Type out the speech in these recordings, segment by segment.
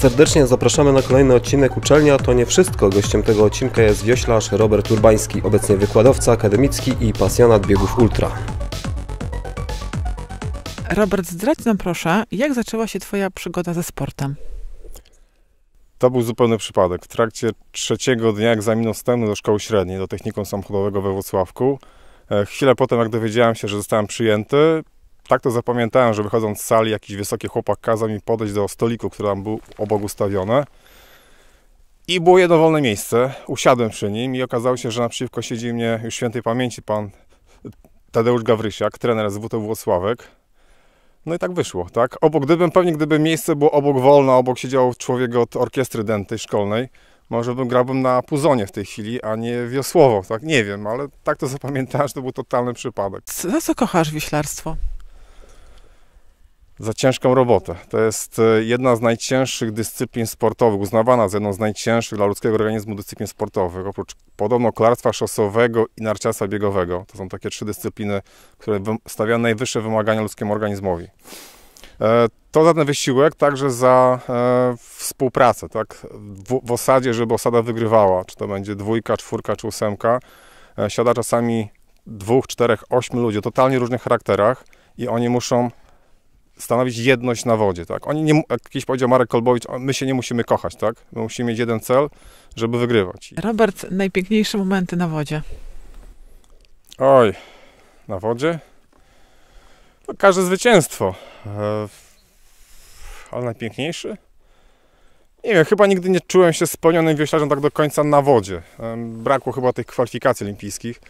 Serdecznie zapraszamy na kolejny odcinek Uczelnia To Nie Wszystko. Gościem tego odcinka jest wioślarz Robert Urbański, obecnie wykładowca akademicki i pasjonat biegów ultra. Robert, zdradź nam proszę, jak zaczęła się Twoja przygoda ze sportem? To był zupełny przypadek. W trakcie trzeciego dnia egzaminu wstępnego do szkoły średniej, do technikum samochodowego we Włocławku. Chwilę potem, jak dowiedziałem się, że zostałem przyjęty, tak to zapamiętałem, że wychodząc z sali jakiś wysoki chłopak kazał mi podejść do stoliku, który tam był obok ustawiony. I było jedno wolne miejsce. Usiadłem przy nim i okazało się, że naprzeciwko siedzi mnie już świętej pamięci pan Tadeusz Gawrysiak, trener z WT Włosławek. No i tak wyszło, tak? Pewnie gdyby miejsce było obok wolne, obok siedział człowiek od orkiestry dętej szkolnej, może grałbym na puzonie w tej chwili, a nie wiosłowo, tak? Nie wiem, ale tak to zapamiętałem, że to był totalny przypadek. Za co kochasz wioślarstwo? Za ciężką robotę. To jest jedna z najcięższych dyscyplin sportowych, uznawana za jedną z najcięższych dla ludzkiego organizmu dyscyplin sportowych, oprócz podobno kolarstwa szosowego i narciarstwa biegowego. To są takie trzy dyscypliny, które stawiają najwyższe wymagania ludzkiemu organizmowi. To za ten wysiłek, także za współpracę, tak? W osadzie, żeby osada wygrywała, czy to będzie dwójka, czwórka, czy ósemka. Siada czasami dwóch, czterech, ośmiu ludzi o totalnie różnych charakterach i oni muszą stanowić jedność na wodzie, tak? Oni nie, jak kiedyś powiedział Marek Kolbowicz, my się nie musimy kochać, tak? My musimy mieć jeden cel, żeby wygrywać. Robert, najpiękniejsze momenty na wodzie? Oj, na wodzie? No, każde zwycięstwo. Ale najpiękniejszy? Nie wiem, chyba nigdy nie czułem się spełnionym wioślarzem tak do końca na wodzie. Brakło chyba tych kwalifikacji olimpijskich.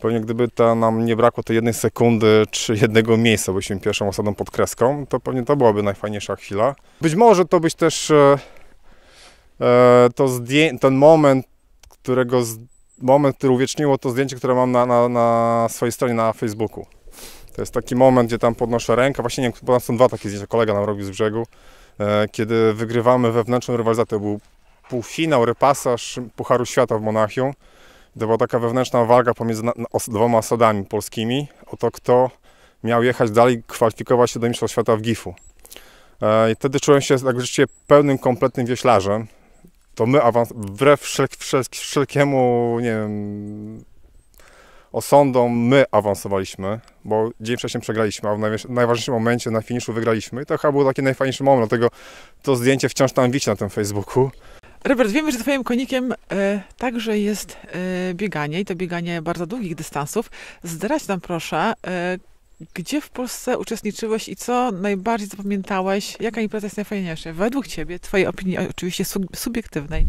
Pewnie gdyby nam nie brakło tej jednej sekundy czy jednego miejsca, byliśmy pierwszą osadą pod kreską, to pewnie to byłaby najfajniejsza chwila. Być może to być też ten moment, który uwieczniło to zdjęcie, które mam na swojej stronie na Facebooku. To jest taki moment, gdzie tam podnoszę rękę, właśnie nie wiem, bo tam są dwa takie zdjęcia, kolega nam robił z brzegu, kiedy wygrywamy wewnętrzną rywalizację. To był półfinał, repasaż Pucharu Świata w Monachium. To była taka wewnętrzna walka pomiędzy dwoma osadami polskimi o to, kto miał jechać dalej, kwalifikować się do Mistrzostw Świata w Gifu. I wtedy czułem się tak rzeczywiście pełnym, kompletnym wioślarzem. To my wbrew wszelkiemu, nie wiem, osądom, my awansowaliśmy, bo dzień wcześniej przegraliśmy, a w najważniejszym momencie na finiszu wygraliśmy. I to chyba był taki najfajniejszy moment, dlatego to zdjęcie wciąż tam wisi na tym Facebooku. Robert, wiemy, że Twoim konikiem także jest bieganie i to bieganie bardzo długich dystansów. Zdradź nam proszę, gdzie w Polsce uczestniczyłeś i co najbardziej zapamiętałeś? Jaka impreza jest najfajniejsza według Ciebie, Twojej opinii oczywiście subiektywnej?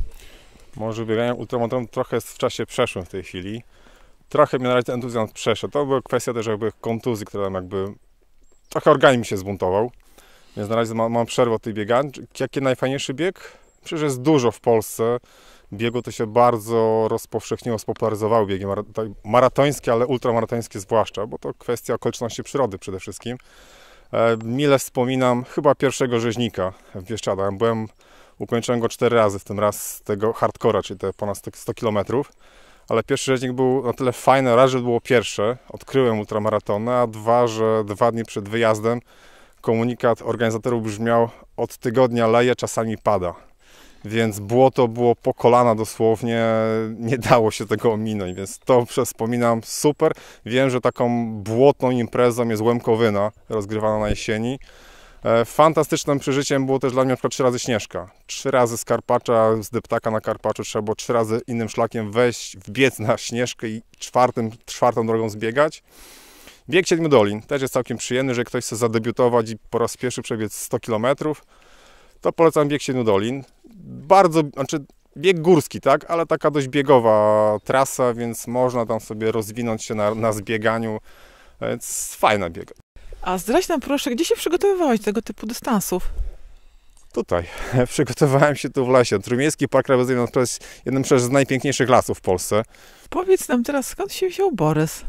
Może bieganie ultramaratonem trochę jest w czasie przeszłym w tej chwili. Trochę mi na razie ten entuzjazm przeszedł. To była kwestia też jakby kontuzji, która tam jakby trochę organizm mi się zbuntował. Więc na razie mam przerwę od tych biegań. Jaki najfajniejszy bieg? Przecież jest dużo w Polsce. Biegu to się bardzo rozpowszechniło, spopularyzowały biegi maratońskie, ale ultramaratońskie zwłaszcza, bo to kwestia okoliczności przyrody przede wszystkim. Mile wspominam chyba pierwszego rzeźnika w Bieszczadach. Ukończyłem go 4 razy, w tym raz tego hardcora, czyli te ponad 100 km. Ale pierwszy rzeźnik był na tyle fajny, raz, że było pierwsze, odkryłem ultramaratonę, a dwa, że 2 dni przed wyjazdem komunikat organizatorów brzmiał: od tygodnia leje, czasami pada. Więc błoto było po kolana dosłownie, nie dało się tego ominąć, więc to wspominam super. Wiem, że taką błotną imprezą jest Łemkowyna, rozgrywana na jesieni. Fantastycznym przeżyciem było też dla mnie na przykład 3 razy Śnieżka. 3 razy z Karpacza, z deptaka na Karpaczu trzeba było 3 razy innym szlakiem wejść, wbiec na Śnieżkę i czwartą drogą zbiegać. Bieg 7 dolin też jest całkiem przyjemny, że ktoś chce zadebiutować i po raz pierwszy przebiec 100 km. To polecam bieg 7 dolin. Bieg górski, tak, ale taka dość biegowa trasa, więc można tam sobie rozwinąć się na zbieganiu, więc fajna bieg. A zdradź nam proszę, gdzie się przygotowywałeś do tego typu dystansów? Tutaj. Przygotowałem się tu w lesie. Trójmiejski Park Krajobrazowy to jest jeden z najpiękniejszych lasów w Polsce. Powiedz nam teraz, skąd się wziął Borys?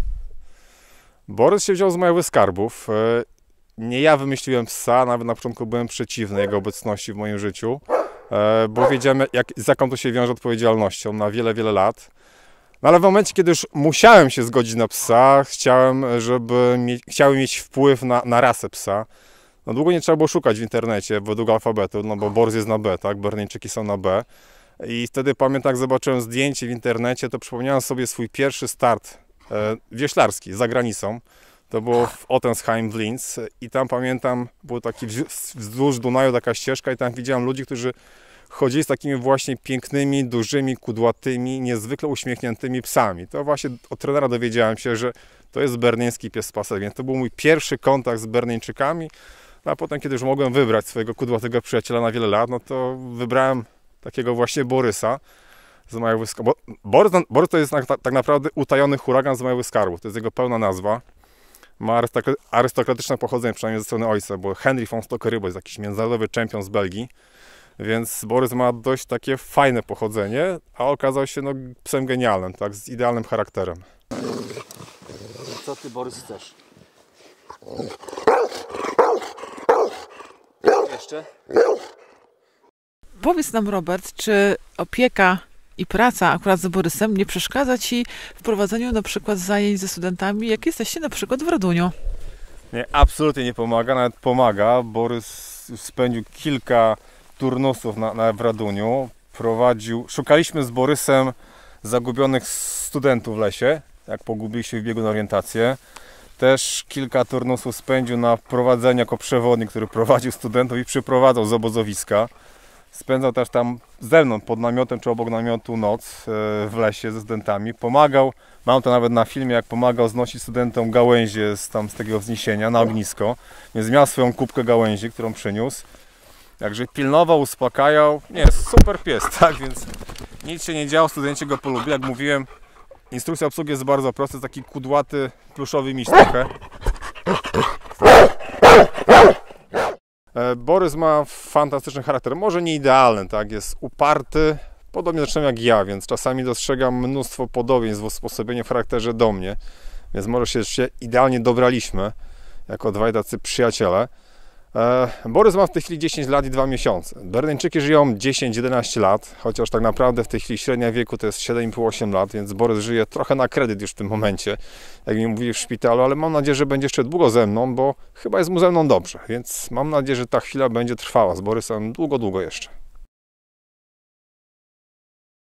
Borys się wziął z Majowy Skarbów. Nie ja wymyśliłem psa, nawet na początku byłem przeciwny jego obecności w moim życiu, bo wiedziałem, z jaką to się wiąże odpowiedzialnością na wiele, wiele lat. No ale w momencie, kiedy już musiałem się zgodzić na psa, chciałem mieć wpływ na rasę psa. No długo nie trzeba było szukać w internecie według alfabetu, no bo Borz jest na B, tak? Berlińczyki są na B. I wtedy pamiętam, jak zobaczyłem zdjęcie w internecie, to przypomniałem sobie swój pierwszy start wioślarski za granicą. To było w Ottensheim w Linz i tam pamiętam, był taki wzdłuż Dunaju taka ścieżka i tam widziałem ludzi, którzy chodzili z takimi właśnie pięknymi, dużymi, kudłatymi, niezwykle uśmiechniętymi psami. To właśnie od trenera dowiedziałem się, że to jest berliński pies pasek, więc to był mój pierwszy kontakt z Berlińczykami. No a potem, kiedy już mogłem wybrać swojego kudłatego przyjaciela na wiele lat, no to wybrałem takiego właśnie Borysa z Majowy Skarbu. Borys to jest tak naprawdę utajony huragan z Majowy Skarbu, to jest jego pełna nazwa. Ma arystokratyczne pochodzenie, przynajmniej ze strony ojca, bo Henry von Stockerybo jest jakiś międzynarodowy czempion z Belgii, więc Borys ma dość takie fajne pochodzenie, a okazał się no, psem genialnym, tak, z idealnym charakterem. Co ty, Borys, chcesz? Jeszcze? Powiedz nam, Robert, czy opieka i praca akurat z Borysem nie przeszkadza ci w prowadzeniu na przykład zajęć ze studentami, jak jesteście na przykład w Raduniu? Nie, absolutnie nie pomaga, nawet pomaga. Borys spędził kilka turnusów w Raduniu. Szukaliśmy z Borysem zagubionych studentów w lesie, jak pogubili się w biegu na orientację. Też kilka turnusów spędził na prowadzeniu jako przewodnik, który prowadził studentów i przyprowadzał z obozowiska. Spędzał też tam ze mną, pod namiotem czy obok namiotu noc w lesie ze studentami. Pomagał, mam to nawet na filmie, jak pomagał znosić studentom gałęzie z takiego wzniesienia na ognisko. Więc miał swoją kubkę gałęzi, którą przyniósł. Także pilnował, uspokajał. Nie, super pies, tak? Więc nic się nie działo, studenci go polubili. Jak mówiłem, instrukcja obsługi jest bardzo prosta. Taki kudłaty, pluszowy miś trochę. Borys ma fantastyczny charakter, może nie idealny, tak? Jest uparty, podobnie zresztą jak ja, więc czasami dostrzegam mnóstwo podobieństw w usposobieniu w charakterze do mnie, więc może się idealnie dobraliśmy jako dwaj tacy przyjaciele. Borys ma w tej chwili 10 lat i 2 miesiące. Berlińczyki żyją 10-11 lat, chociaż tak naprawdę w tej chwili średnia wieku to jest 7,5-8 lat, więc Borys żyje trochę na kredyt już w tym momencie, jak mi mówili w szpitalu, ale mam nadzieję, że będzie jeszcze długo ze mną, bo chyba jest mu ze mną dobrze, więc mam nadzieję, że ta chwila będzie trwała z Borysem długo, długo jeszcze.